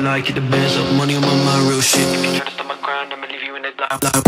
I'd like you to mess up money on my mind, real shit. Try to stop my grind, I'ma leave you in that blah blah.